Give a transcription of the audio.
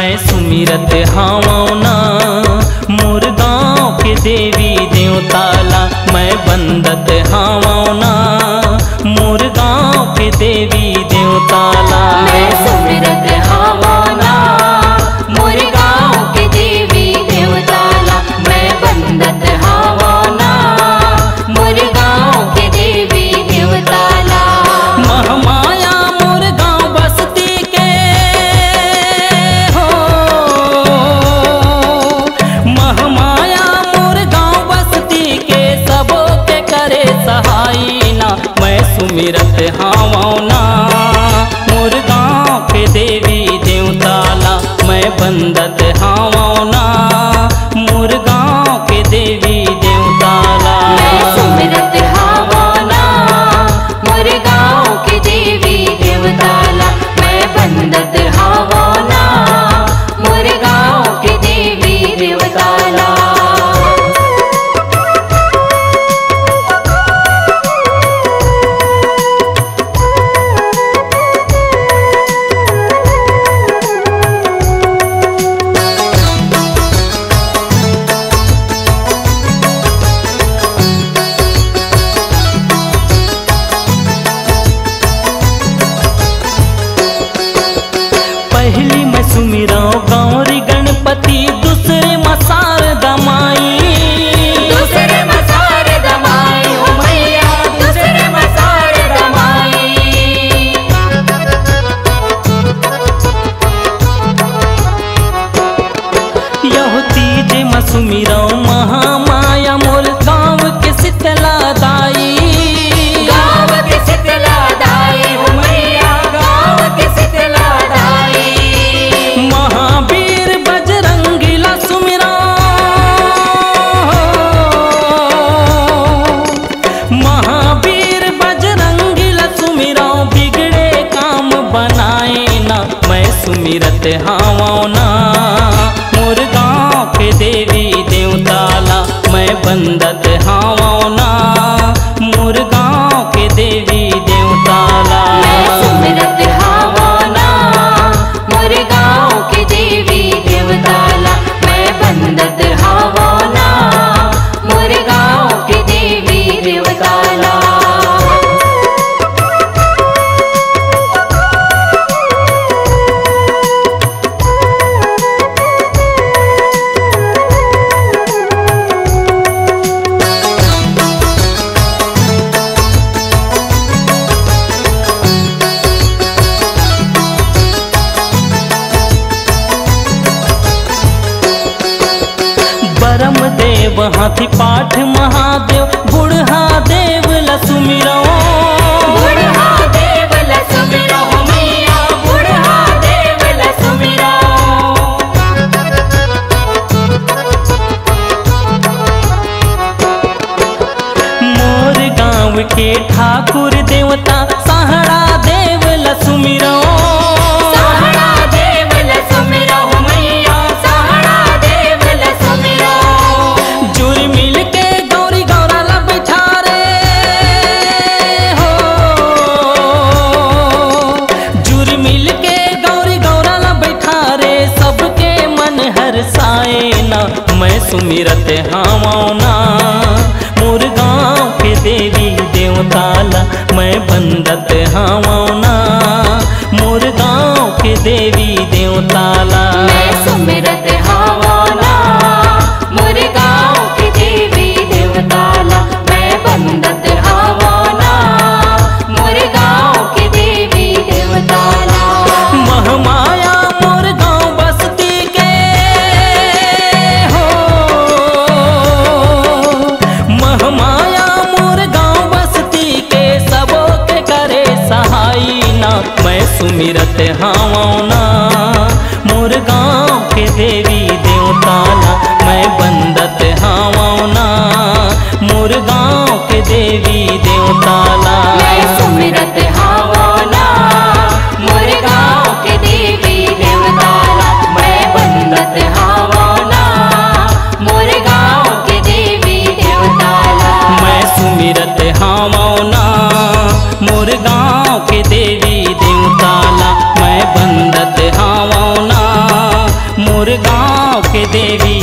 मैं सुमिरत हावना मोर गाँव के देवी देवताला। मैं बंदत हावना मोर गाँव के देवी देवताला। मैं सुमिरत हावना मोर गाँव के देवी देवताला। मैं बंदत हावना मोर गाँव के देवी देवताला। महामाया मोर गाँव बसती के हो, महामाया मोर गाँव बसती के सबों के करे सहाय ना। मैं सुमिरत हावना मोर गाँव के देवी देवताला। मैं बंदत हावना मोर गाँव के देवी देवताला। मैं सुमिरत हावना मोर गाँव के देवी देवताला। मैं बंदत हावना मोर गाँव के देवी देवताला। पहली मैं सुमिरा गौरी गणपति, दूसरे मसार दमाई, दूसरे मसार दमाई, ओ मैया दूसरे मसार दमाई। यह तीजे मैं सुमिरा महामाया मोर गाँव के शीतला दाई। सुमिरत हावना मोर गाँव के देवी देवताला। मैं बंदत हावना मोर गाँव के देवी देवताला। मैं सुमिरत हावना मोर गाँव के देवी देवताला। मैं बंदत हावना मोर गाँव के देवी देवताला। देव हाथी पाठ महादेव बुढ़ा देव लसुमिरो, बुढ़ा देव लसुमिरो, मैया बुढ़ा देव लसुमिरो। मोर गाँव के ठाकुर देवता सहारा देव लसुमिरो। मैं सुमिरत हावना मोर गाँव के देवी देवताला। मैं बंदत हावना मोर गाँव के देवी देवताला। मैं सुमिरत हावना मोर गाँव के देवी देवताला। मैं बंदत हावना मोर गाँव के देवी देवताला। महामाया मोर गाँव बसती के सुमिरत हावना मोर गाँव के देवी देवताला। मैं बंदत हावना मोर गाँव के देवी देवताला। मैं सुमिरत हावना मोर गाँव के देवी देवताला। मैं बंदत हावना मोर गाँव के देवी देवताला। मैं सुमिरत हावना मोर गाँव के देवी देवताला। मैं बंदत देवी।